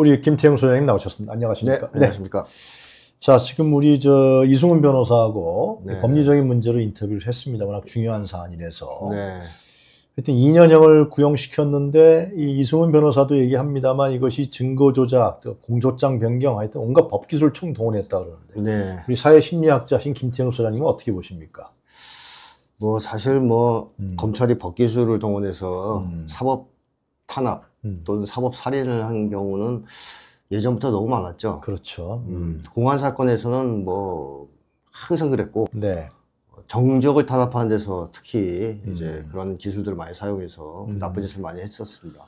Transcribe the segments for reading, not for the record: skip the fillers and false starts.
우리 김태형 소장님 나오셨습니다. 안녕하십니까? 네, 안녕하십니까? 네. 자, 지금 우리 저 이승훈 변호사하고 네. 법리적인 문제로 인터뷰를 했습니다. 워낙 중요한 사안이라서. 네. 하여튼 2년형을 구형시켰는데 이 이승훈 변호사도 얘기합니다만 이것이 증거조작, 공소장 변경, 하여튼 온갖 법기술 총동원했다 그러는데 네. 우리 사회심리학자신 김태형 소장님은 어떻게 보십니까? 뭐 사실 뭐 검찰이 법기술을 동원해서 사법 탄압 또는 사법 살인을 한 경우는 예전부터 너무 많았죠. 그렇죠. 공안 사건에서는 뭐 항상 그랬고 네. 정적을 탄압하는 데서 특히 이제 그런 기술들을 많이 사용해서 나쁜 짓을 많이 했었습니다.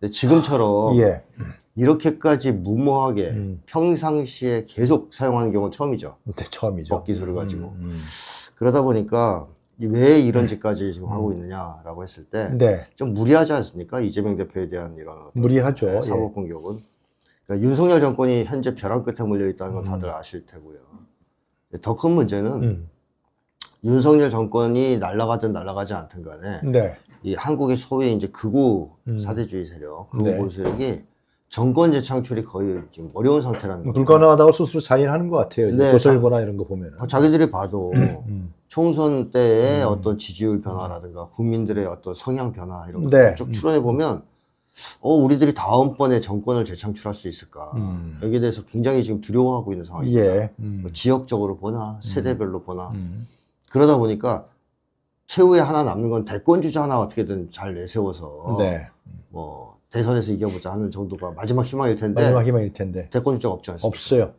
근데 지금처럼 예. 이렇게까지 무모하게 평상시에 계속 사용하는 경우는 처음이죠. 네, 처음이죠. 법기술을 가지고 그러다 보니까. 왜 이런 짓까지 지금 하고 있느냐라고 했을 때 좀 네. 무리하지 않습니까? 이재명 대표에 대한 이런 무리하죠. 사법 공격은 그러니까 윤석열 정권이 현재 벼랑 끝에 물려 있다는 건 다들 아실 테고요. 더 큰 문제는 윤석열 정권이 날아가든 날아가지 않든 간에 네. 이 한국의 소위 이제 극우 사대주의 세력, 극우 보수 세력이 정권 재창출이 거의 지금 어려운 상태라는 거죠. 불가능하다고 스스로 자인하는 것 같아요. 네, 조선일보나 이런 거 보면 자기들이 봐도 총선 때의 어떤 지지율 변화라든가 국민들의 어떤 성향 변화 이런 거 쭉 네. 추론해 보면 우리들이 다음번에 정권을 재창출할 수 있을까 여기에 대해서 굉장히 지금 두려워하고 있는 상황입니다. 예. 뭐 지역적으로 보나 세대별로 보나 그러다 보니까 최후에 하나 남는 건 대권 주자 하나 어떻게든 잘 내세워서 네. 뭐 대선에서 이겨보자 하는 정도가 마지막 희망일 텐데. 마지막 희망일 텐데. 대권 주자가 없지 않습니까? 없어요.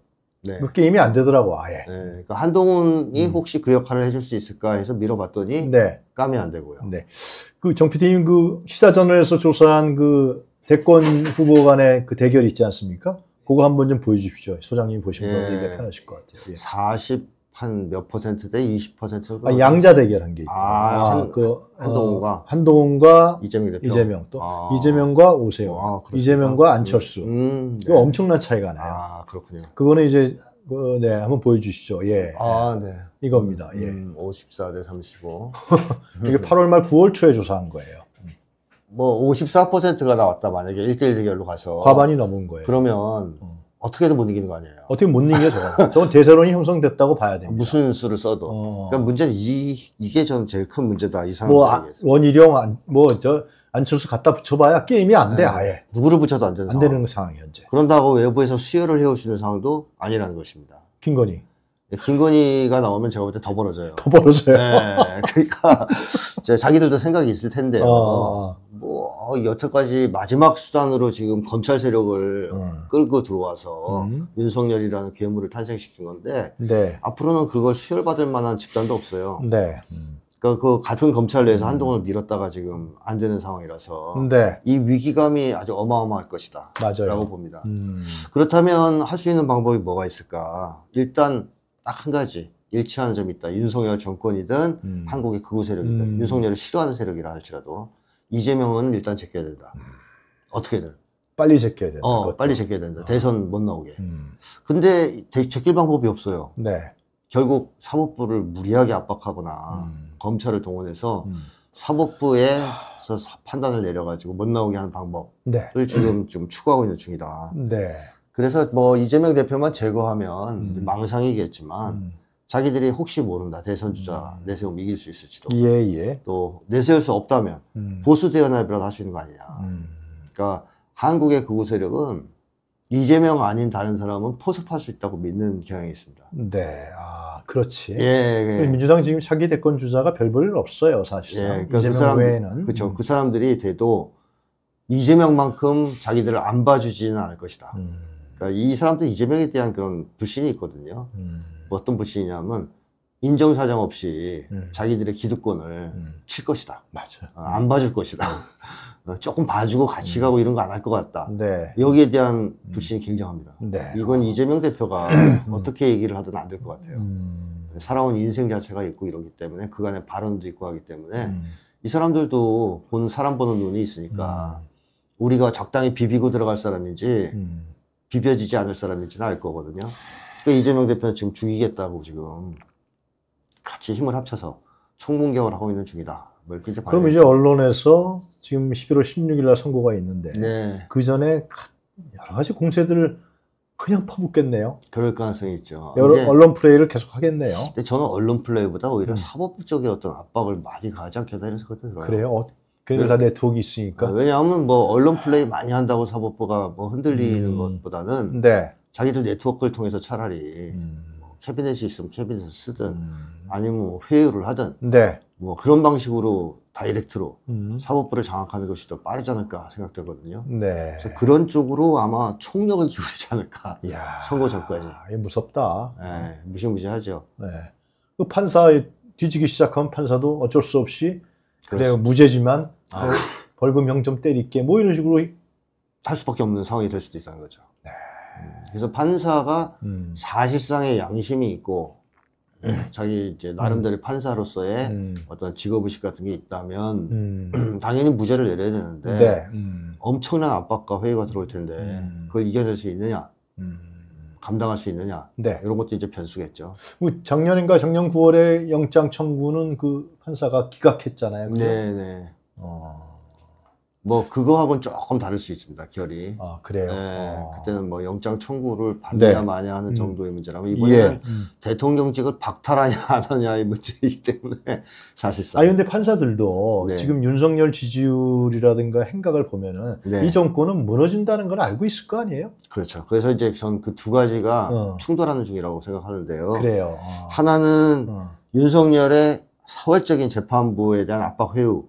네. 그 게임이 안 되더라고, 아예. 네. 그러니까 한동훈이 혹시 그 역할을 해줄 수 있을까 해서 밀어봤더니. 네. 까면 안 되고요. 네. 그 정 PD님 그 시사저널에서 조사한 그 대권 후보 간의 그 대결 있지 않습니까? 그거 한번 좀 보여주십시오. 소장님이 보시면 되게 편하실 것 같아요. 예. 40한 몇 퍼센트 대 20% 아, 양자 대결한 게 있다. 한동훈과 이재명 대표. 이재명 또 이재명과 오세훈, 이재명과 안철수. 이거 엄청난 차이가 나요. 아, 그렇군요. 그거는 이제 네, 한번 보여주시죠. 예. 아, 네. 이겁니다. 예. 54대 35. 이게 8월 말 9월 초에 조사한 거예요. 뭐 54%가 나왔다 만약에 1대1 대결로 가서 과반이 넘은 거예요. 그러면 어떻게든 못 이기는 거 아니에요? 어떻게 못 이겨요, 저건? 저건 대세론이 형성됐다고 봐야 됩니다. 무슨 수를 써도. 그러니까 문제는 이게 저는 제일 큰 문제다. 이 사람들. 뭐, 원희룡, 안철수 갖다 붙여봐야 게임이 안 돼, 아예. 누구를 붙여도 안 되는 상황. 안 되는 상황이 현재. 그런다고 외부에서 수혈을 해올 수 있는 상황도 아니라는 것입니다. 김건희. 네, 김건희가 나오면 제가 볼 때 더 벌어져요. 더 벌어져요? 네. 그러니까, 자기들도 생각이 있을 텐데요. 여태까지 마지막 수단으로 지금 검찰 세력을 끌고 들어와서 윤석열이라는 괴물을 탄생시킨 건데 네. 앞으로는 그걸 수혈받을 만한 집단도 없어요. 네. 그러니까 그 같은 검찰 내에서 한동훈을 밀었다가 지금 안 되는 상황이라서 네. 이 위기감이 아주 어마어마할 것이다. 맞아요. 라고 봅니다. 그렇다면 할 수 있는 방법이 뭐가 있을까? 일단 딱 한 가지. 일치하는 점이 있다. 윤석열 정권이든 한국의 극우 세력이든 윤석열을 싫어하는 세력이라 할지라도 이재명은 일단 제껴야 된다. 어떻게든. 빨리 제껴야 된다. 빨리 제껴야 된다. 대선 못 나오게. 근데 제낄 방법이 없어요. 네. 결국 사법부를 무리하게 압박하거나 검찰을 동원해서 사법부에서 판단을 내려가지고 못 나오게 하는 방법을 네. 지금 좀 추구하고 있는 중이다. 네. 그래서 뭐 이재명 대표만 제거하면 망상이겠지만 자기들이 혹시 모른다. 대선 주자 내세우면 이길 수 있을지도. 예. 또 내세울 수 없다면 보수 대연합이라도 할 수 있는 거 아니냐. 그러니까 한국의 극우 세력은 이재명 아닌 다른 사람은 포섭할 수 있다고 믿는 경향이 있습니다. 네, 아 그렇지. 예. 민주당 지금 차기 대권 주자가 별 볼일 없어요, 사실은. 예, 그러니까 이재명 외에는. 그렇죠. 그 사람들이 돼도 이재명만큼 자기들을 안 봐주지는 않을 것이다. 그러니까 이 사람들 이재명에 대한 그런 불신이 있거든요. 어떤 불신이냐면 인정사정 없이 자기들의 기득권을 칠 것이다. 맞아. 안 봐줄 것이다. 조금 봐주고 같이 가고 이런 거 안 할 것 같다. 네. 여기에 대한 불신이 굉장합니다. 네. 이건 이재명 대표가 어떻게 얘기를 하든 안 될 것 같아요. 살아온 인생 자체가 있고 이러기 때문에 그간의 발언도 있고 하기 때문에 이 사람들도 사람 보는 눈이 있으니까 우리가 적당히 비비고 들어갈 사람인지 비벼지지 않을 사람인지는 알 거거든요. 그러니까 이재명 대표는 지금 죽이겠다고 지금 같이 힘을 합쳐서 총공격을 하고 있는 중이다. 뭐 이렇게 이제 그럼 이제 언론에서 지금 11월 16일 날 선거가 있는데 네. 그 전에 여러 가지 공세들을 그냥 퍼붓겠네요. 그럴 가능성이 있죠. 언론 플레이를 계속 하겠네요. 근데 저는 언론 플레이보다 오히려 사법적인 어떤 압박을 많이 가지 않겠다 이런 생각도 들어요. 그래요? 그래도 다 네트워크가 있으니까. 왜냐하면 뭐 언론 플레이 많이 한다고 사법부가 뭐 흔들리는 것보다는 네. 자기들 네트워크를 통해서 차라리 뭐 캐비넷이 있으면 캐비넷을 쓰든 아니면 회유를 하든 네. 뭐 그런 방식으로 다이렉트로 사법부를 장악하는 것이 더 빠르지 않을까 생각되거든요. 네. 그래서 그런 쪽으로 아마 총력을 기울이지 않을까. 이야, 선거 전까지. 무섭다. 네, 무시무시하죠. 네. 그 판사에 뒤지기 시작하면 판사도 어쩔 수 없이 그래요 무죄지만 벌금형 좀 때릴게 뭐 이런 식으로 할 수밖에 없는 상황이 될 수도 있다는 거죠. 네. 그래서 판사가 사실상의 양심이 있고 자기 이제 나름대로 판사로서의 어떤 직업의식 같은 게 있다면 당연히 무죄를 내려야 되는데 네. 엄청난 압박과 회의가 들어올 텐데 그걸 이겨낼 수 있느냐 감당할 수 있느냐 네. 이런 것도 이제 변수겠죠. 작년인가 작년 9월에 영장 청구는 그 판사가 기각했잖아요. 네네. 뭐 그거하고는 조금 다를 수 있습니다. 결이. 아 그래요. 네, 그때는 뭐 영장 청구를 받느냐 네. 마냐 하는 정도의 문제라면 이번에는 예. 대통령직을 박탈하냐 안 하냐의 문제이기 때문에 사실상. 아 근데 판사들도 네. 지금 윤석열 지지율이라든가 행각을 보면은 네. 이 정권은 무너진다는 걸 알고 있을 거 아니에요? 그렇죠. 그래서 이제 전 그 두 가지가 충돌하는 중이라고 생각하는데요. 그래요. 하나는 윤석열의 사월적인 재판부에 대한 압박 회유.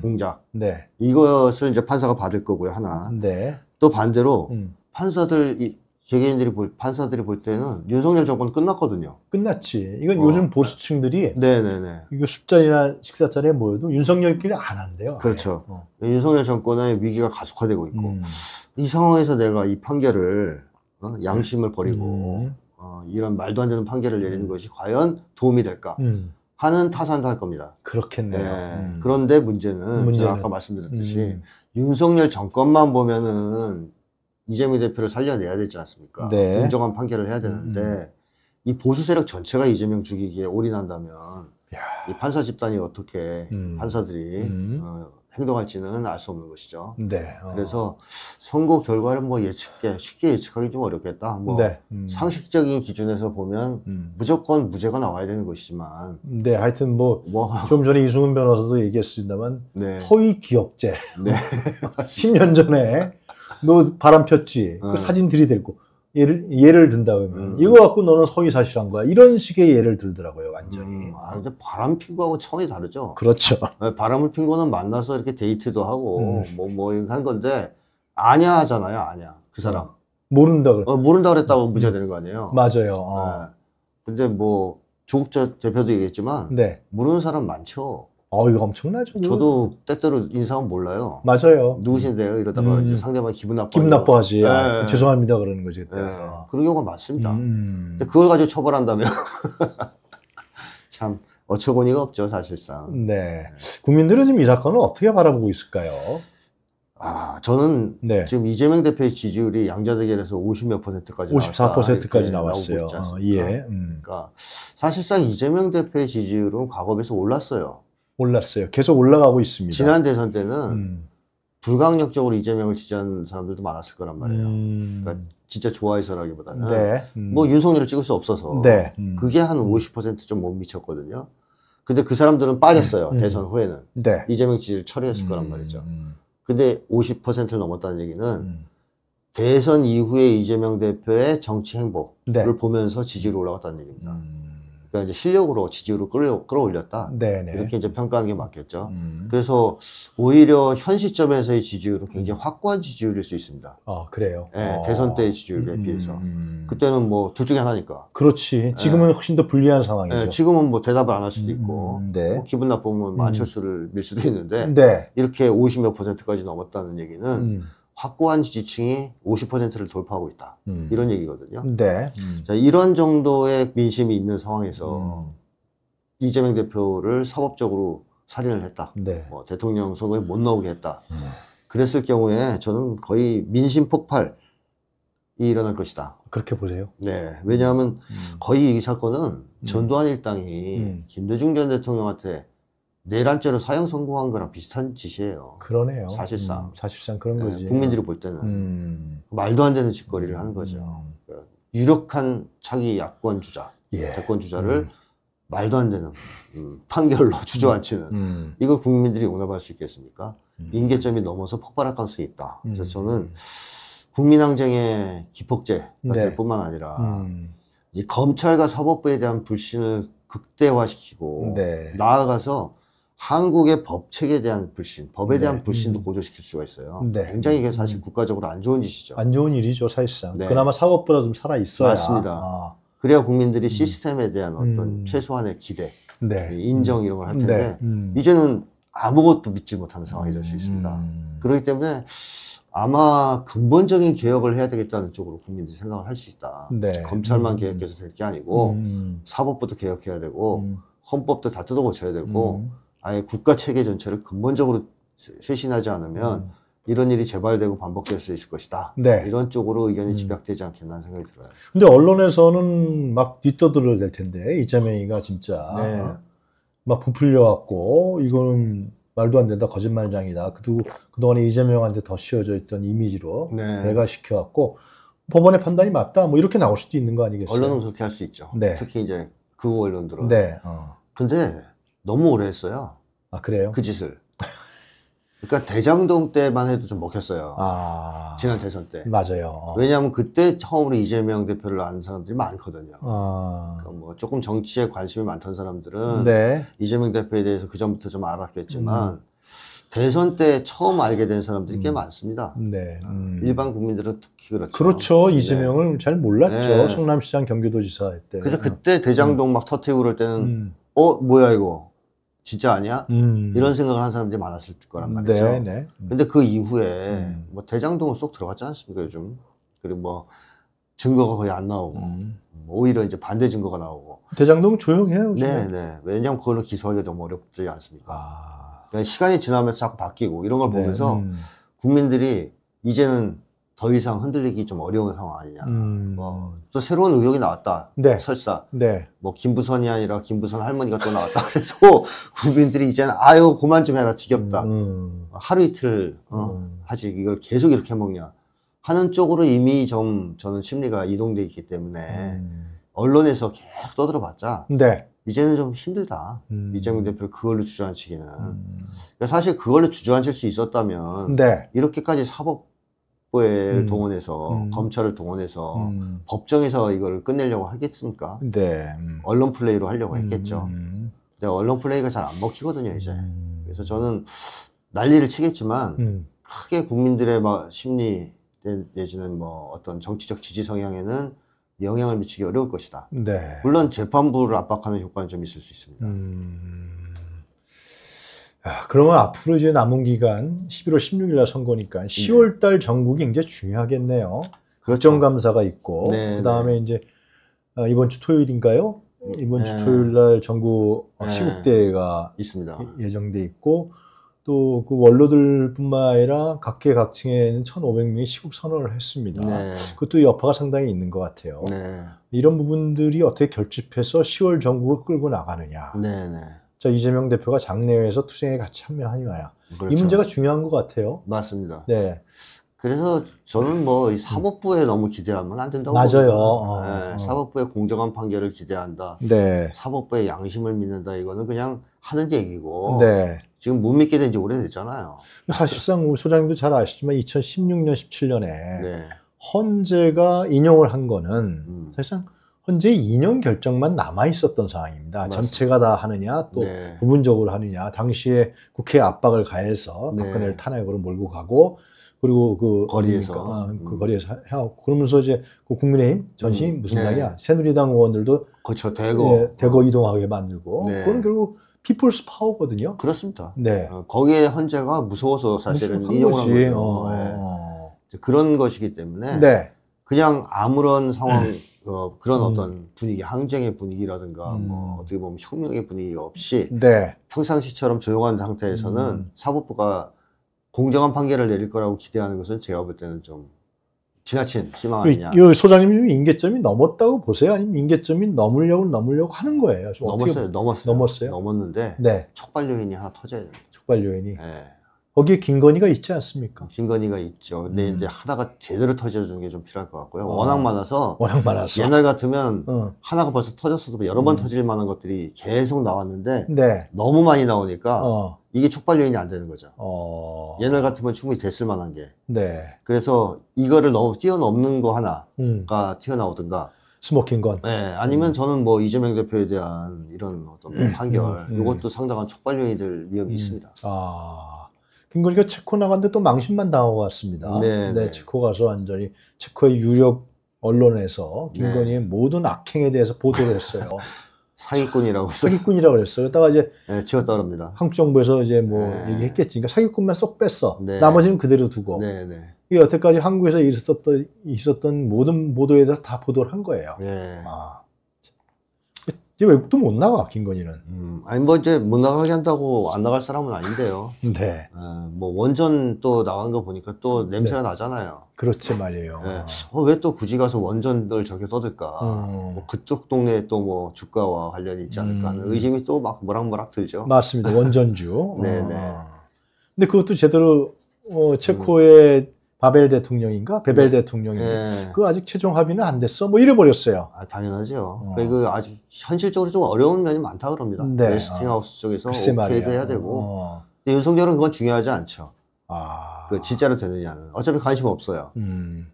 공작. 네. 이것을 이제 판사가 받을 거고요, 하나. 네. 또 반대로, 판사들이 볼 때는 윤석열 정권 끝났거든요. 끝났지. 이건 요즘 보수층들이. 네네네. 이거 술잔이나 식사자리에 모여도 윤석열끼리 안 한대요. 그렇죠. 윤석열 정권의 위기가 가속화되고 있고, 이 상황에서 내가 이 판결을, 양심을 버리고, 이런 말도 안 되는 판결을 내리는 것이 과연 도움이 될까? 하는 타산도 할 겁니다. 그렇겠네요. 네. 그런데 문제는 제가 아까 말씀드렸듯이 윤석열 정권만 보면은 이재명 대표를 살려내야 되지 않습니까? 네. 공정한 판결을 해야 되는데 이 보수 세력 전체가 이재명 죽이기에 올인한다면 야. 이 판사 집단이 어떻게 판사들이 행동할지는 알 수 없는 것이죠. 네. 그래서 선거 결과를 뭐 쉽게 예측하기 좀 어렵겠다. 뭐 네. 상식적인 기준에서 보면 무조건 무죄가 나와야 되는 것이지만. 네, 하여튼 좀 전에 이승훈 변호사도 얘기했습니다만 네. 허위 기억죄. 네. 10년 전에 너 바람 폈지. 그 사진 들이대고 예를 든다 그러면 이거 갖고 너는 허위사실한 거야 이런 식의 예를 들더라고요 완전히. 근데 바람 핀 거하고 차원이 다르죠. 그렇죠. 바람을 핀 거는 만나서 이렇게 데이트도 하고 한 건데 아냐 하잖아요. 아냐 그 사람 모른다 그랬다고 무죄 되는 거 아니에요. 맞아요. 네. 근데 뭐 조국 대표도 얘기했지만 네. 모르는 사람 많죠. 이거 엄청나죠. 저도 때때로 인상은 몰라요. 맞아요. 누구신데요? 이러다가 이제 상대방 기분 나빠하지. 네. 아, 죄송합니다. 그러는 거지. 네. 그런 경우가 많습니다. 근데 그걸 가지고 처벌한다면 참 어처구니가 없죠, 사실상. 네. 국민들은 지금 이 사건을 어떻게 바라보고 있을까요? 저는 네. 지금 이재명 대표의 지지율이 양자대결에서 50몇 %까지 54%까지 나왔어요. 그러니까 사실상 이재명 대표의 지지율은 과거 비해서 올랐어요. 계속 올라가고 있습니다. 지난 대선 때는 불강력적으로 이재명을 지지한 사람들도 많았을 거란 말이에요. 그러니까 진짜 좋아해서라기보다는 네. 뭐 윤석열을 찍을 수 없어서 네. 그게 한 50% 좀 못 미쳤거든요. 근데 그 사람들은 빠졌어요. 대선 후에는 네. 이재명 지지를 처리했을 거란 말이죠. 근데 50%를 넘었다는 얘기는 대선 이후에 이재명 대표의 정치 행보를 네. 보면서 지지율이 올라갔다는 얘기입니다. 그러니까 이제 실력으로 지지율을 끌어올렸다. 네네. 이렇게 이제 평가하는 게 맞겠죠. 그래서 오히려 현 시점에서의 지지율은 굉장히 확고한 지지율일 수 있습니다. 아 그래요? 네, 대선 때의 지지율에 비해서 그때는 뭐 둘 중에 하나니까. 그렇지. 지금은 네. 훨씬 더 불리한 상황이죠. 네, 지금은 뭐 대답을 안 할 수도 있고 네. 뭐 기분 나쁘면 안철수를 밀 수도 있는데 네. 이렇게 50몇 %까지 넘었다는 얘기는 확고한 지지층이 50%를 돌파하고 있다. 이런 얘기거든요. 네. 자, 이런 정도의 민심이 있는 상황에서 이재명 대표를 사법적으로 살인을 했다. 네. 뭐 대통령 선거에 못 나오게 했다. 그랬을 경우에 저는 거의 민심 폭발이 일어날 것이다. 그렇게 보세요? 네. 왜냐하면 거의 이 사건은 전두환 일당이 김대중 전 대통령한테 내란죄로 사형 선고한 거랑 비슷한 짓이에요. 그러네요. 사실상. 사실상 그런 거지. 국민들이 볼 때는. 말도 안 되는 짓거리를 하는 거죠. 유력한 차기 야권 주자, 예. 대권 주자를 말도 안 되는 판결로 주저앉히는 이걸 국민들이 용납할 수 있겠습니까? 임계점이 넘어서 폭발할 가능성이 있다. 그래서 저는 국민항쟁의 기폭제가 될 뿐만 아니라 이 검찰과 사법부에 대한 불신을 극대화시키고 나아가서 한국의 법 체계에 대한 불신, 법에 대한 불신도 고조시킬 수가 있어요. 굉장히 이게 사실 국가적으로 안 좋은 짓이죠. 안 좋은 일이죠, 사실상. 그나마 사법부라 좀 살아있어야. 맞습니다. 아. 그래야 국민들이 시스템에 대한 어떤 최소한의 기대, 인정 이런 걸 할 텐데 이제는 아무것도 믿지 못하는 상황이 될 수 있습니다. 그렇기 때문에 아마 근본적인 개혁을 해야 되겠다는 쪽으로 국민들이 생각을 할 수 있다. 검찰만 개혁해서 될 게 아니고 사법부도 개혁해야 되고 헌법도 다 뜯어고쳐야 되고 아예 국가 체계 전체를 근본적으로 쇄신하지 않으면 이런 일이 재발되고 반복될 수 있을 것이다. 이런 쪽으로 의견이 집약되지 않겠나 생각이 들어요. 근데 언론에서는 막 뒤떠들어야 될 텐데 이재명이가 진짜 막 부풀려왔고 이거는 말도 안 된다, 거짓말장이다. 그동안에 이재명한테 더 씌워져 있던 이미지로 내가 시켜왔고 법원의 판단이 맞다. 뭐 이렇게 나올 수도 있는 거 아니겠어요? 언론은 그렇게 할 수 있죠. 특히 이제 그 언론들은. 근데 너무 오래 했어요. 아, 그래요? 그 짓을. 그러니까 대장동 때만 해도 좀 먹혔어요. 아. 지난 대선 때. 맞아요. 왜냐하면 그때 처음으로 이재명 대표를 아는 사람들이 많거든요. 아. 그러니까 뭐 조금 정치에 관심이 많던 사람들은 이재명 대표에 대해서 그전부터 좀 알았겠지만 대선 때 처음 알게 된 사람들이 꽤 많습니다. 일반 국민들은 특히 그렇죠. 그렇죠. 이재명을 잘 몰랐죠. 성남시장 경기도지사 때. 그래서 그때 대장동 막 터뜨리고 그럴 때는 뭐야 이거 진짜 아니야? 이런 생각을 한 사람들이 많았을 거란 말이죠. 근데 그 이후에 뭐 대장동은 쏙 들어갔지 않습니까 요즘? 그리고 뭐 증거가 거의 안 나오고 뭐 오히려 이제 반대 증거가 나오고. 대장동은 조용해요. 왜냐하면 그걸로 기소하기가 너무 어렵지 않습니까? 그러니까 시간이 지나면서 자꾸 바뀌고 이런 걸 보면서 국민들이 이제는 더 이상 흔들리기 좀 어려운 상황 아니냐. 뭐 또 새로운 의혹이 나왔다. 설사. 뭐 김부선이 아니라 김부선 할머니가 또 나왔다. 그래서 국민들이 이제는 아유 그만 좀 해라 지겹다. 하루 이틀 하지 이걸 계속 이렇게 먹냐 하는 쪽으로 이미 좀 저는 심리가 이동돼 있기 때문에 언론에서 계속 떠들어봤자 이제는 좀 힘들다. 이재명 대표를 그걸로 주저앉히기는. 그러니까 사실 그걸로 주저앉힐 수 있었다면 이렇게까지 사법부를 동원해서 검찰을 동원해서 법정에서 이걸 끝내려고 하겠습니까? 언론 플레이로 하려고 했겠죠. 근데 언론 플레이가 잘 안 먹히거든요 이제. 그래서 저는 난리를 치겠지만 크게 국민들의 막 심리 내지는 뭐 어떤 정치적 지지 성향에는 영향을 미치기 어려울 것이다. 물론 재판부를 압박하는 효과는 좀 있을 수 있습니다. 그러면 앞으로 이제 남은 기간 11월 16일날 선거니까 10월달 전국이 이제 중요하겠네요. 국정감사가 있고 그다음에 이제 이번 주 토요일인가요? 이번 주 토요일날 전국 시국대회가 있습니다. 예정돼 있고 또 그 원로들뿐만 아니라 각계각층에는 1,500명이 시국 선언을 했습니다. 그것도 여파가 상당히 있는 것 같아요. 이런 부분들이 어떻게 결집해서 10월 전국을 끌고 나가느냐. 자, 이재명 대표가 장내외에서 투쟁에 같이 참여하느냐. 이 문제가 중요한 것 같아요. 맞습니다. 그래서 저는 뭐 이 사법부에 너무 기대하면 안 된다고 봅니다. 사법부의 공정한 판결을 기대한다. 사법부의 양심을 믿는다. 이거는 그냥 하는 얘기고. 지금 못 믿게 된 지 오래됐잖아요. 사실상 소장님도 잘 아시지만 2016년, 17년에 헌재가 인용을 한 거는 사실상 헌재의 인용 결정만 남아 있었던 상황입니다. 전체가 다 하느냐 또 부분적으로 하느냐. 당시에 국회에 압박을 가해서 박근혜를 탄핵으로 몰고 가고 그리고 그 거리에서 거리에서 해왔고 그러면서 이제 그 국민의힘 전신이 무슨 당이야? 새누리당 의원들도 대거 이동하게 만들고 그건 결국 피플스 파워거든요. 그렇습니다. 거기에 헌재가 무서워서 사실은 인용을 한 거죠. 그런 것이기 때문에 그냥 아무런 상황 그런 어떤 분위기, 항쟁의 분위기라든가 뭐 어떻게 보면 혁명의 분위기 없이 평상시처럼 조용한 상태에서는 사법부가 공정한 판결을 내릴 거라고 기대하는 것은 제가 볼 때는 좀 지나친 희망 아니냐. 이 소장님 임계점이 넘었다고 보세요? 아니면 임계점이 넘으려고 하는 거예요? 넘었어요. 넘었는데 네. 촉발 요인이 하나 터져야 됩니다. 촉발 요인이. 네. 거기에 김건희가 있지 않습니까? 김건희가 있죠. 근데 이제 하다가 제대로 터져주는 게 좀 필요할 것 같고요. 워낙 많아서. 옛날 같으면 하나가 벌써 터졌어도 여러 번 터질 만한 것들이 계속 나왔는데 네. 너무 많이 나오니까 이게 촉발 요인이 안 되는 거죠. 옛날 같으면 충분히 됐을 만한 게. 네. 그래서 이거를 너무 뛰어넘는 거 하나가 튀어나오든가. 스모킹 건. 네, 아니면 저는 뭐 이재명 대표에 대한 이런 어떤 판결, 이것도 상당한 촉발 요인이 될 위험이 있습니다. 김건희가 체코 나갔는데 또 망신만 당하고 갔습니다. 네, 체코 가서 완전히 체코의 유력 언론에서 김건희의 모든 악행에 대해서 보도를 했어요. 사기꾼이라고 그랬어요. 그러다가 이제 지웠다 그럽니다. 한국 정부에서 이제 뭐 얘기했겠지. 그러니까 사기꾼만 쏙 뺐어. 네. 나머지는 그대로 두고. 네. 이게 여태까지 한국에서 있었던 모든 보도에 대해서 다 보도를 한 거예요. 네. 이제 외국도 못 나가, 김건희는. 아니, 뭐 이제 못 나가게 한다고 안 나갈 사람은 아닌데요. 네. 뭐 원전 또 나간 거 보니까 또 냄새가 네. 나잖아요. 그렇지 말이에요. 네. 왜 또 굳이 가서 원전을 저렇게 떠들까. 뭐 그쪽 동네에 또 뭐 주가와 관련이 있지 않을까 하는 의심이 또 막 모락모락 들죠. 맞습니다. 원전주. 네네. 근데 그것도 제대로 체코의 바벨 대통령인가? 베벨 네. 대통령인가? 네. 그 아직 최종 합의는 안 됐어? 뭐 이래버렸어요. 아, 당연하죠. 그러니까 아직 현실적으로 좀 어려운 면이 많다 그럽니다. 네. 웨스팅하우스 쪽에서 오케이도 해야 되고. 근데 윤석열은 그건 중요하지 않죠. 그 진짜로 되느냐는. 어차피 관심 없어요.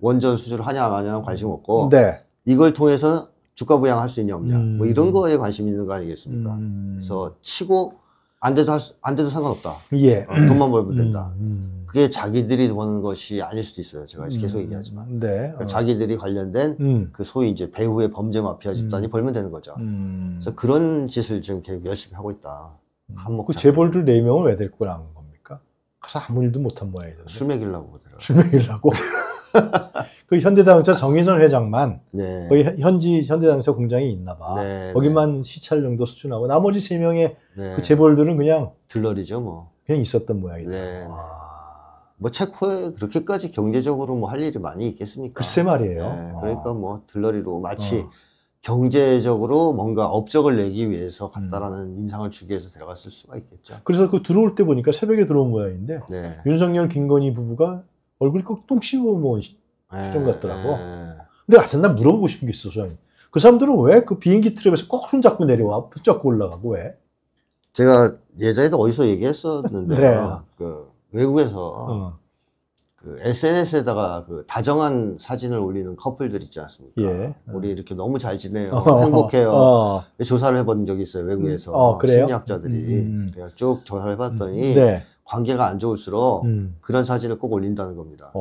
원전 수주를 하냐 안 하냐는 관심 없고. 네. 이걸 통해서 주가 부양할 수 있냐 없냐. 뭐 이런 거에 관심 있는 거 아니겠습니까? 그래서 치고 안 돼도 상관없다. 예. 돈만 벌면 된다. 그게 자기들이 보는 것이 아닐 수도 있어요. 제가 계속 얘기하지만. 네. 자기들이 관련된 그 소위 이제 배후의 범죄 마피아 집단이 벌면 되는 거죠. 그래서 그런 짓을 지금 계속 열심히 하고 있다. 그 재벌들 4명을 왜 데리고 나온 겁니까? 가서 아무 일도 못한 모양이던데. 술 먹이려고 그러더라고요. 술 먹이려고? 그 현대자동차 정의선 회장만 네. 거의 현지 현대자동차 공장이 있나 봐. 네, 거기만 네. 시찰 정도 수준하고 나머지 3명의 네. 그 재벌들은 그냥 들러리죠 뭐. 그냥 있었던 모양이다. 네. 뭐 체코에 그렇게까지 경제적으로 뭐 할 일이 많이 있겠습니까? 글쎄 말이에요. 네. 그러니까 뭐 들러리로 마치 경제적으로 뭔가 업적을 내기 위해서 간다라는 인상을 주기 위해서 들어갔을 수가 있겠죠. 그래서 그 들어올 때 보니까 새벽에 들어온 모양인데 네. 윤석열 김건희 부부가 얼굴이 꼭 똥 씹어먹은 표정 같더라고. 근데 가서 나 물어보고 싶은 게 있어, 소장님. 그 사람들은 왜 그 비행기 트랩에서 꼭 손 잡고 내려와? 붙잡고 올라가고 왜? 제가 예전에도 어디서 얘기했었는데, 네. 그 외국에서 그 SNS에다가 그 다정한 사진을 올리는 커플들 있지 않습니까? 예. 우리 이렇게 너무 잘 지내요. 행복해요. 조사를 해본 적이 있어요, 외국에서. 그래요? 심리학자들이. 내가 쭉 조사를 해봤더니. 네. 관계가 안 좋을수록 그런 사진을 꼭 올린다는 겁니다.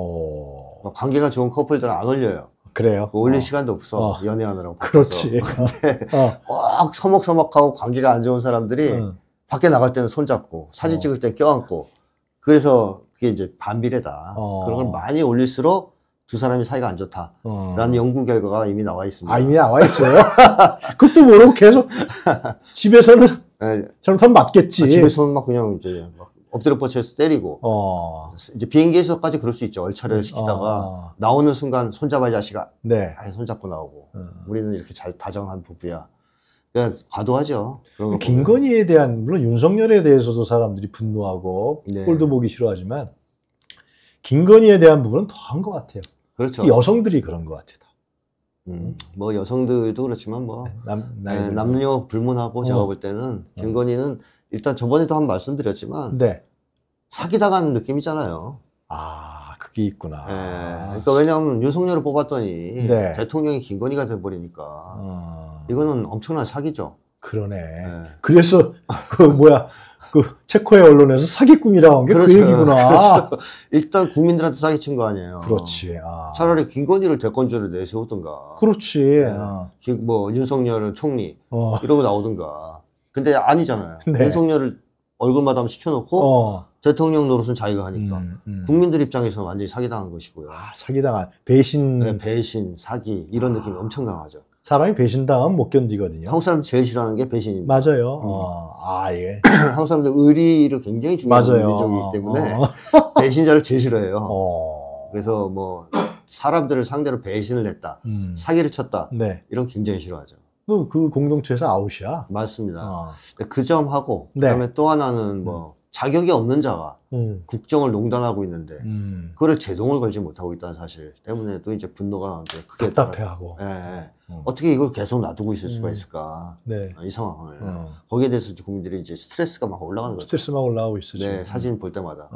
관계가 좋은 커플들은 안 올려요. 그래요? 올릴 시간도 없어. 연애하느라고. 그렇지. 근데 꼭 서먹서먹하고 관계가 안 좋은 사람들이 밖에 나갈 때는 손잡고 사진 찍을 때 껴안고 그래서 그게 이제 반비례다. 그런 걸 많이 올릴수록 두 사람이 사이가 안 좋다라는 연구 결과가 이미 나와 있습니다. 아, 이미 나와 있어요? 그것도 모르고 계속 집에서는 잘못하면 맞겠지. 집에서는 막 그냥 이제 막 엎드려 뻗쳐서 때리고 이제 비행기에서까지 그럴 수 있죠. 얼차려를 시키다가 나오는 순간 손잡아 이 자식아. 네. 아니, 손잡고 나오고 우리는 이렇게 잘 다정한 부부야. 그러니까 과도하죠. 김건희에 대한 물론 윤석열에 대해서도 사람들이 분노하고 네. 꼴도 보기 싫어하지만 김건희에 대한 부분은 더한 것 같아요. 그렇죠. 여성들이 그런 것 같아요. 뭐 여성들도 그렇지만 뭐 남녀 불문하고 제가 볼 때는 김건희는 일단 저번에도 한번 말씀드렸지만 네. 사기당한 느낌이잖아요. 아, 그게 있구나. 네. 그러니까 왜냐하면 윤석열을 뽑았더니 네. 대통령이 김건희가 돼버리니까 이거는 엄청난 사기죠. 그러네. 네. 그래서 그 뭐야 그 체코의 언론에서 사기꾼이라고 한 게 그 얘기구나. 그렇죠. 일단 국민들한테 사기친 거 아니에요. 그렇지. 차라리 김건희를 대권주를 내세우든가. 그렇지. 네. 뭐 윤석열은 총리 이러고 나오든가. 근데 아니잖아요. 네. 윤석열을 얼굴마담 시켜놓고 대통령 노릇은 자기가 하니까 국민들 입장에서는 완전히 사기당한 것이고요. 사기당한 배신. 네, 배신, 사기 이런 느낌이 엄청 강하죠. 사람이 배신당하면 못 견디거든요. 한국 사람 제일 싫어하는 게 배신입니다. 맞아요. 예. 한국 사람들 의리를 굉장히 중요한 민족이기 때문에 배신자를 제일 싫어해요. 그래서 뭐 사람들을 상대로 배신을 했다, 사기를 쳤다, 네. 이런 굉장히 싫어하죠. 그 공동체에서 아웃이야. 맞습니다. 아. 그 점하고 네. 그다음에 또 하나는 뭐 자격이 없는 자가 국정을 농단하고 있는데 그걸 제동을 걸지 못하고 있다는 사실 때문에 또 이제 분노가 크게 답답해하고 예. 어떻게 이걸 계속 놔두고 있을 수가 있을까 네. 이 상황을 거기에 대해서 국민들이 이제 스트레스가 막 올라가는 거죠. 스트레스 막 올라오고 있어요. 네, 사진 볼 때마다.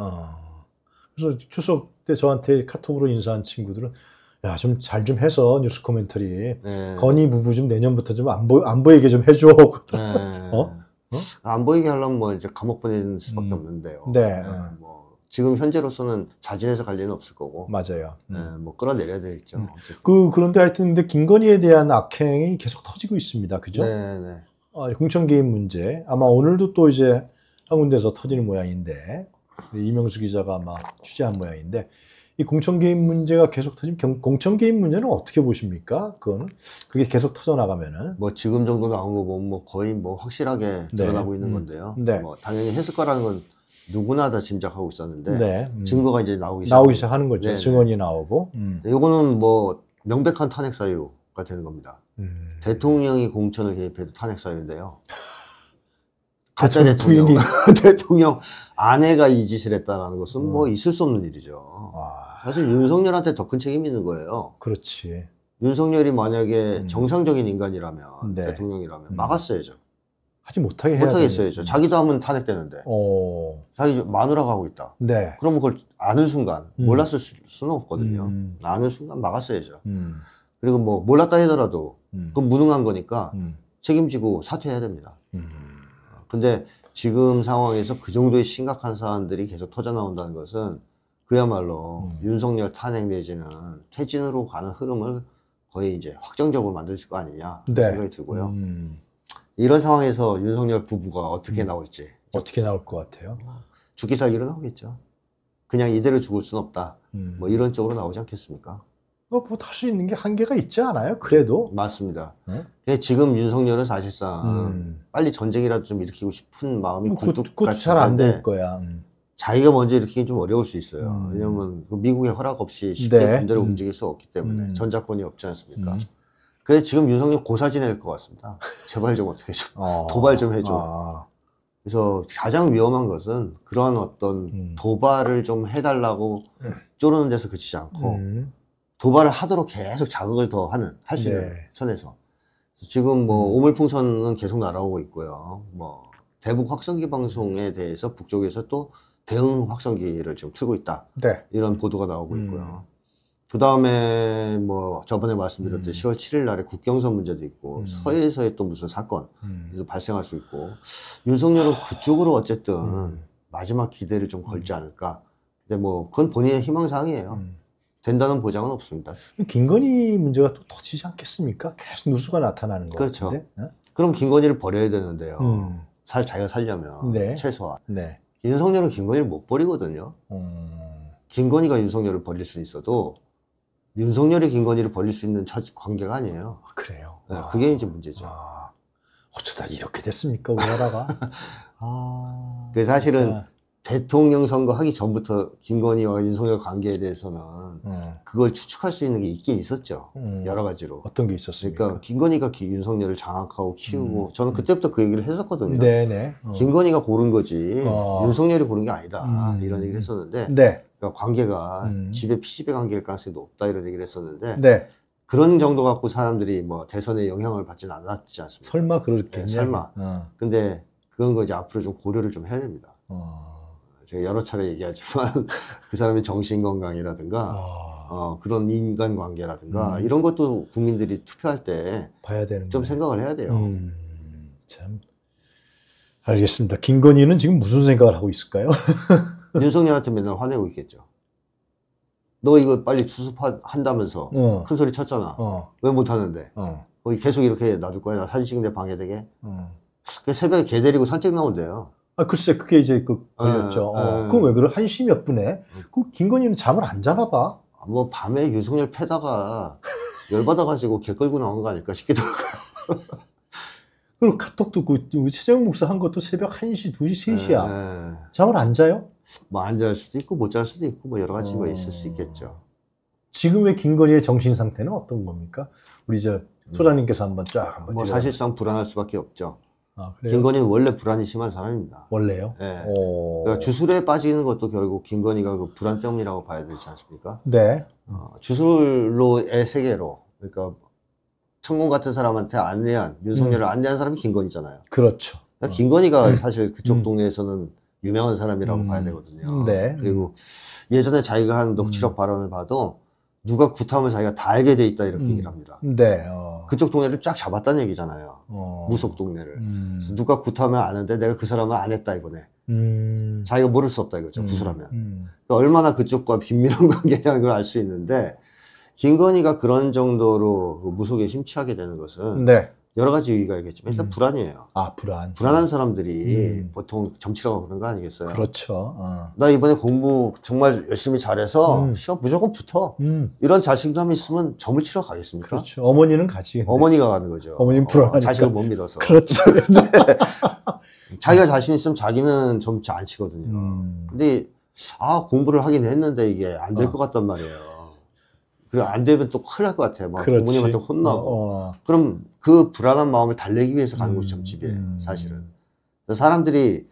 그래서 추석 때 저한테 카톡으로 인사한 친구들은 야, 좀 잘 좀 해서 뉴스 코멘터리 네. 건희 부부 좀 내년부터 좀 안 보이게 좀 해줘. 네. 안 보이게 하려면 뭐 이제 감옥 보내는 수밖에 없는데요. 네. 네. 뭐 지금 현재로서는 자진해서 갈 일은 없을 거고. 맞아요. 네. 뭐 끌어내려야 되겠죠. 그런데 하여튼 근데 김건희에 대한 악행이 계속 터지고 있습니다. 그죠? 네. 네. 공천 개입 문제 아마 오늘도 또 이제 한 군데서 터지는 모양인데 이명수 기자가 아마 취재한 모양인데. 이 공천 개입 문제가 계속 터지면 공천 개입 문제는 어떻게 보십니까? 그건 그게 계속 터져나가면은 뭐 지금 정도 나온 거 보면 뭐 거의 뭐 확실하게 드러나고 네. 있는 건데요. 네. 뭐 당연히 했을 거라는 건 누구나 다 짐작하고 있었는데 네. 증거가 이제 나오기 시작하는 거죠. 네네. 증언이 나오고 이거는 뭐 명백한 탄핵 사유가 되는 겁니다. 대통령이 공천을 개입해도 탄핵 사유인데요. 가짜 대통령, 대통령 아내가 이 짓을 했다라는 것은 뭐 있을 수 없는 일이죠. 와. 사실 윤석열한테 더 큰 책임이 있는 거예요. 그렇지. 윤석열이 만약에 정상적인 인간이라면, 네. 대통령이라면 막았어야죠. 하지 못하게 해야 못하겠어야죠. 자기도 하면 탄핵되는데. 자기 마누라가 하고 있다. 네. 그러면 그걸 아는 순간, 몰랐을 수는 없거든요. 아는 순간 막았어야죠. 그리고 뭐 몰랐다 하더라도 그건 무능한 거니까 책임지고 사퇴해야 됩니다. 근데 지금 상황에서 그 정도의 심각한 사안들이 계속 터져나온다는 것은 그야말로 윤석열 탄핵 내지는 퇴진으로 가는 흐름을 거의 이제 확정적으로 만들 거 아니냐 네. 생각이 들고요. 이런 상황에서 윤석열 부부가 어떻게 나올지. 어떻게 나올 것 같아요? 죽기 살기로 나오겠죠. 그냥 이대로 죽을 수는 없다. 뭐 이런 쪽으로 나오지 않겠습니까? 뭐 할 수 있는 게 한계가 있지 않아요? 그래도? 맞습니다. 네? 지금 윤석열은 사실상 빨리 전쟁이라도 좀 일으키고 싶은 마음이 굴뚝같이 잘 안 될 거야. 자기가 먼저 일으키긴 좀 어려울 수 있어요. 왜냐면 미국의 허락 없이 쉽게 네. 군대를 움직일 수 없기 때문에 전작권이 없지 않습니까? 그래서 지금 윤석열 고사 지낼 것 같습니다. 제발 좀 어떻게 좀 도발 좀 해줘. 그래서 가장 위험한 것은 그런 어떤 도발을 좀 해달라고 쪼르는 데서 그치지 않고 도발을 하도록 계속 자극을 더 하는, 할 수 있는 네. 선에서. 지금 뭐, 오물풍선은 계속 날아오고 있고요. 뭐, 대북 확성기 방송에 대해서 북쪽에서 또 대응 확성기를 지금 틀고 있다. 네. 이런 보도가 나오고 있고요. 그 다음에 뭐, 저번에 말씀드렸듯이 10월 7일 날에 국경선 문제도 있고, 서해에서의 또 무슨 사건도 발생할 수 있고, 윤석열은 그쪽으로 어쨌든 마지막 기대를 좀 걸지 않을까. 근데 뭐, 그건 본인의 희망사항이에요. 된다는 보장은 없습니다. 김건희 문제가 또 터지지 않겠습니까? 계속 누수가 나타나는 거 그렇죠. 같은데? 어? 그럼 김건희를 버려야 되는데요. 자기가 살려면 네. 최소한. 네. 윤석열은 김건희를 못 버리거든요. 김건희가 윤석열을 버릴 수 있어도 윤석열이 김건희를 버릴 수 있는 관계가 아니에요. 아, 그래요? 네, 그게 이제 문제죠. 어쩌다 이렇게 됐습니까? 우리나라가. 그래서 사실은 대통령 선거 하기 전부터 김건희와 윤석열 관계에 대해서는 그걸 추측할 수 있는 게 있긴 있었죠. 여러 가지로. 어떤 게 있었습니까? 그러니까 김건희가 윤석열을 장악하고 키우고 저는 그때부터 그 얘기를 했었거든요. 네네. 김건희가 고른 거지 윤석열이 고른 게 아니다. 이런 얘기를 했었는데 네. 그러니까 관계가 집에 피집의 관계일 가능성이 높다 이런 얘기를 했었는데 네. 그런 정도 갖고 사람들이 뭐 대선에 영향을 받지는 않았지 않습니까? 설마 그렇겠냐? 네, 설마. 근데 그런 거 이제 앞으로 좀 고려를 좀 해야 됩니다. 제가 여러 차례 얘기하지만 그 사람의 정신건강이라든가 그런 인간관계라든가 이런 것도 국민들이 투표할 때 봐야 되는 좀 생각을 해야 돼요. 참 알겠습니다. 김건희는 지금 무슨 생각을 하고 있을까요? 윤석열한테 맨날 화내고 있겠죠. 너 이거 빨리 수습한다면서 큰 소리 쳤잖아. 왜 못하는데? 계속 이렇게 놔둘 거야? 나 사진 찍는데 방해되게? 새벽에 개 데리고 산책 나온대요. 아, 글쎄, 그게 이제 걸렸죠. 그건 왜 그래? 한시 몇 분에? 그 김건희는 잠을 안 자나 봐. 뭐, 밤에 윤석열 패다가 열받아가지고 개 끌고 나온 거 아닐까 싶기도 하고. 그리고 카톡도 우리 최재형 목사 한 것도 새벽 1시, 2시, 3시야. 잠을 안 자요? 뭐, 안 잘 수도 있고, 못 잘 수도 있고, 뭐, 여러 가지가 있을 수 있겠죠. 지금의 김건희의 정신 상태는 어떤 겁니까? 우리 저 소장님께서 한번 쫙. 뭐 사실상 불안할 수밖에 없죠. 아, 김건희는 원래 불안이 심한 사람입니다. 원래요? 네. 그러니까 주술에 빠지는 것도 결국 김건희가 그 불안 때문이라고 봐야 되지 않습니까? 네. 주술로의 세계로, 그러니까 천공 같은 사람한테 안내한, 윤석열을 안내한 사람이 김건희잖아요. 그렇죠. 그러니까 김건희가 사실 그쪽 동네에서는 유명한 사람이라고 봐야 되거든요. 네. 그리고 예전에 자기가 한 녹취록 발언을 봐도 누가 구타하면 자기가 다 알게 돼 있다 이렇게 얘기를 합니다. 네. 그쪽 동네를 쫙 잡았다는 얘기잖아요. 무속 동네를. 그래서 누가 구타하면 아는데 내가 그 사람은 안 했다 이거네. 자기가 모를 수 없다 이거죠. 구술하면. 그러니까 얼마나 그쪽과 긴밀한 관계냐는 걸 알 수 있는데, 김건희가 그런 정도로 그 무속에 심취하게 되는 것은 네. 여러 가지 이유가 있겠지만 일단 불안이에요. 아, 불안. 불안한 사람들이 보통 정치라고 그런 거 아니겠어요? 그렇죠. 나 이번에 공부 정말 열심히 잘해서 시험 무조건 붙어. 이런 자신감이 있으면 점을 치러 가겠습니까? 그렇죠. 어머니는 가지. 어머니가 가는 거죠. 어머니는 불안하니까. 자식을 못 믿어서. 그렇죠. 자기가 자신 있으면 자기는 점 안 치거든요. 근데 아, 공부를 하긴 했는데 이게 안 될 것 같단 말이에요. 그리고 안 되면 또 큰일 날 것 같아요. 막 그렇지. 부모님한테 혼나고. 그럼 그 불안한 마음을 달래기 위해서 가는 곳이 점집이에요, 사실은. 사람들이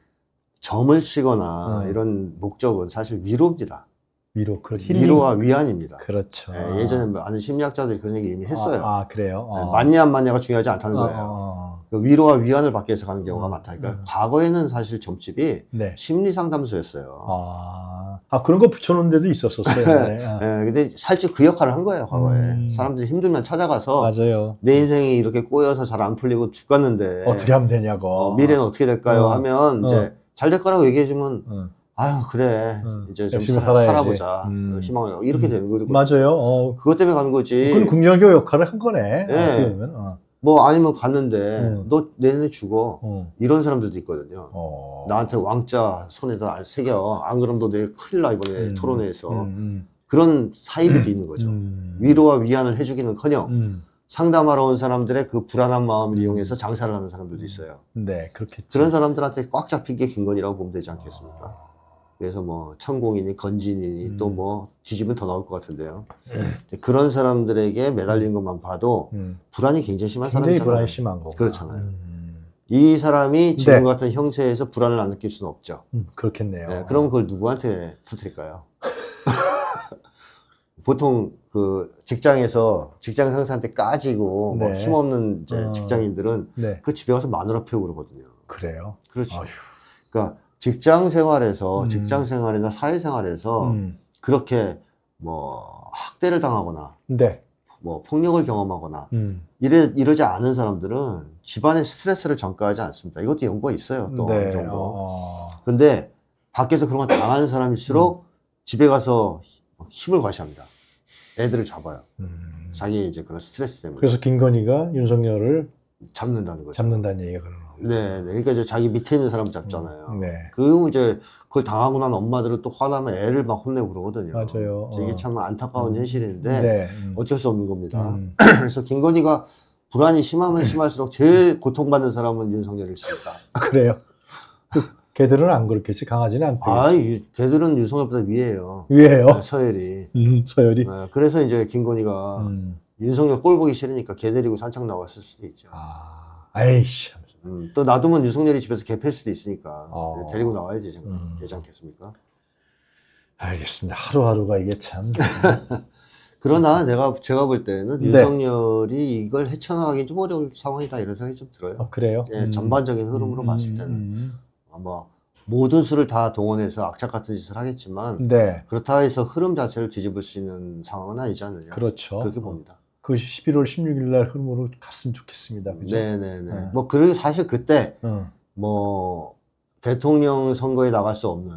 점을 치거나 이런 목적은 사실 위로입니다. 위로, 그렇죠. 위로와 위안입니다. 그렇죠. 예, 예전에 아는 심리학자들이 그런 얘기 이미 했어요. 아, 그래요? 예, 맞냐, 안 맞냐가 중요하지 않다는 거예요. 그 위로와 위안을 받기 위해서 가는 경우가 많다니까. 과거에는 사실 점집이 네. 심리 상담소였어요. 아, 그런 거 붙여놓은 데도 있었었어요. 네. 아. 네, 근데 살짝 그 역할을 한 거예요, 과거에. 사람들이 힘들면 찾아가서. 맞아요. 내 인생이 이렇게 꼬여서 잘 안 풀리고 죽었는데. 어떻게 하면 되냐고. 미래는 어떻게 될까요? 하면 이제 잘 될 거라고 얘기해주면, 아유, 그래. 이제 좀 살아보자. 희망을. 이렇게 되는 거죠. 맞아요. 그것 때문에 가는 거지. 그건 국민학교 역할을 한 거네. 네. 어떻게 보면. 뭐 아니면 갔는데 너 내년에 죽어 이런 사람들도 있거든요. 나한테 왕자 손에다 새겨 안 그럼 너 내 큰일 나 이번에 토론회에서 그런 사이비도 있는 거죠. 위로와 위안을 해주기는커녕 상담하러 온 사람들의 그 불안한 마음을 이용해서 장사를 하는 사람들도 있어요. 네, 그렇겠죠. 그런 사람들한테 꽉 잡힌 게 김건희라고 보면 되지 않겠습니까? 그래서 뭐 천공이니 건진이니 또 뭐 뒤집으면 더 나올 것 같은데요. 그런 사람들에게 매달린 것만 봐도 불안이 굉장히 심한 사람이잖아요. 굉장히 불안이 심한 거고. 그렇잖아요. 이 사람이 지금 네. 같은 형세에서 불안을 안 느낄 수는 없죠. 그렇겠네요. 네, 그럼 그걸 누구한테 터뜨릴까요? 보통 그 직장에서 직장 상사한테 까지고 네. 뭐 힘없는 이제 직장인들은 네. 그 집에 가서 마누라 펴고 그러거든요. 그래요? 그렇죠. 어휴. 그러니까 직장 생활에서, 직장 생활이나 사회 생활에서, 그렇게, 뭐, 학대를 당하거나, 네. 뭐, 폭력을 경험하거나, 이러지 않은 사람들은 집안에 스트레스를 전가하지 않습니다. 이것도 연구가 있어요, 또. 네. 어느 정도. 근데, 밖에서 그런 걸 당한 사람일수록, 집에 가서 힘을 과시합니다. 애들을 잡아요. 자기 이제 그런 스트레스 때문에. 그래서 김건희가 윤석열을 잡는다는 거죠. 잡는다는 얘기가 그런 거죠. 네, 그러니까 이제 자기 밑에 있는 사람 잡잖아요. 네. 그리고 이제 그걸 당하고 난 엄마들은 또 화나면 애를 막 혼내고 그러거든요. 맞아요. 이게 참 안타까운 현실인데 네. 어쩔 수 없는 겁니다. 그래서 김건희가 불안이 심하면 심할수록 제일 고통받는 사람은 윤석열일 수 있다. 그래요? 걔들은 안 그렇겠지? 강아지는 안 빼겠지? 걔들은 윤석열보다 위에요. 위에요? 네, 서열이. 서열이? 네, 그래서 이제 김건희가 윤석열 꼴 보기 싫으니까 걔 데리고 산책 나왔을 수도 있죠. 아이씨. 또 놔두면 윤석열이 집에서 개 팰 수도 있으니까 데리고 나와야지 되지 않겠습니까? 알겠습니다. 하루하루가 이게 참 그러나 제가 볼 때는 네. 윤석열이 이걸 헤쳐나가긴 좀 어려울 상황이다 이런 생각이 좀 들어요. 그래요? 예, 전반적인 흐름으로 봤을 때는 아마 모든 수를 다 동원해서 악착 같은 짓을 하겠지만 네. 그렇다 해서 흐름 자체를 뒤집을 수 있는 상황은 아니지 않느냐. 그렇죠. 그렇게 봅니다. 그것이 11월 16일 날 흐름으로 갔으면 좋겠습니다. 그죠? 네네네. 뭐, 그리고 사실 그때, 뭐, 대통령 선거에 나갈 수 없는,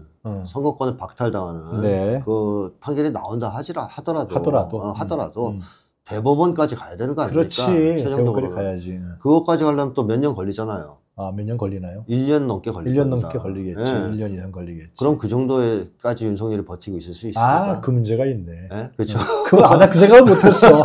선거권을 박탈당하는, 네. 그 판결이 나온다 하더라도, 대법원까지 가야 되는 거 아닙니까? 그렇지. 최종적으로 가야지. 그것까지 가려면 또 몇 년 걸리잖아요. 아, 몇 년 걸리나요? 1년 넘게 걸리겠죠. 1년 넘게 걸리겠지. 네. 1년 이상 걸리겠지. 그럼 그 정도까지 윤석열이 버티고 있을 수 있습니다. 아, 그 문제가 있네. 네? 그렇죠. 그 생각을 못했어.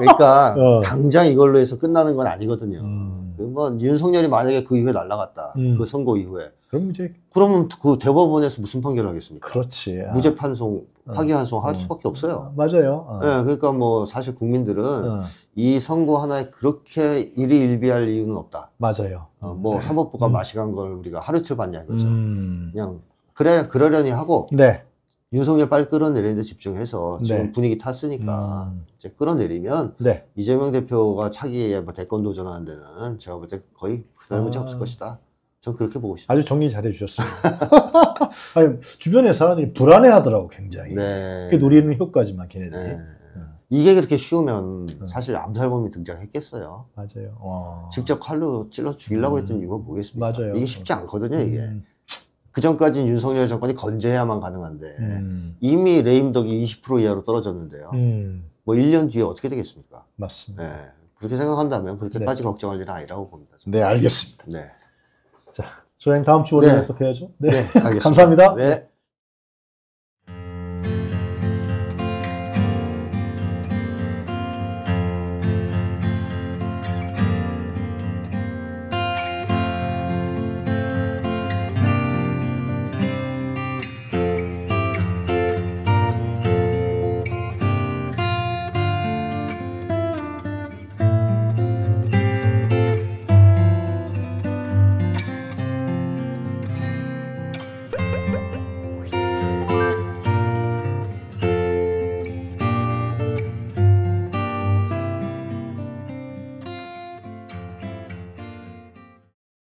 그러니까 당장 이걸로 해서 끝나는 건 아니거든요. 뭐 윤석열이 만약에 그 이후에 날아갔다. 그 선거 이후에 그럼 이제 그러면 그 대법원에서 무슨 판결을 하겠습니까? 그렇지. 아. 무죄 판송, 파기 환송할 수밖에 없어요. 맞아요. 예, 그러니까 뭐 사실 국민들은 이 선거 하나에 그렇게 일희일비할 이유는 없다. 맞아요. 뭐 사법부가 마시간 걸 우리가 하루 이틀 봤냐 이거죠. 그냥 그러려니 하고. 네. 윤석열 빨리 끌어내리는데 집중해서 지금 네. 분위기 탔으니까 이제 끌어내리면 네. 이재명 대표가 차기에 대권 도전하는 데는 제가 볼 때 거의 그날 문제 없을 것이다. 전 그렇게 보고 싶습니다. 아주 정리 잘해 주셨습니다. 아니, 주변에 사람들이 불안해하더라고 굉장히. 네. 그게 노리는 효과지만 걔네들이. 네. 이게 그렇게 쉬우면 사실 암살범이 등장했겠어요. 맞아요. 와. 직접 칼로 찔러 죽이려고 했던 이유가 뭐겠습니까? 맞아요. 이게 쉽지 않거든요 이게. 그 전까지는 윤석열 정권이 건재해야만 가능한데 이미 레임덕이 20% 이하로 떨어졌는데요. 뭐 1년 뒤에 어떻게 되겠습니까? 맞습니다. 네. 그렇게 생각한다면 그렇게까지 네. 걱정할 일은 아니라고 봅니다. 저는. 네, 알겠습니다. 네. 자, 저희는 다음 주 월요일에 또 뵈야죠. 네, 알겠습니다. 감사합니다. 네.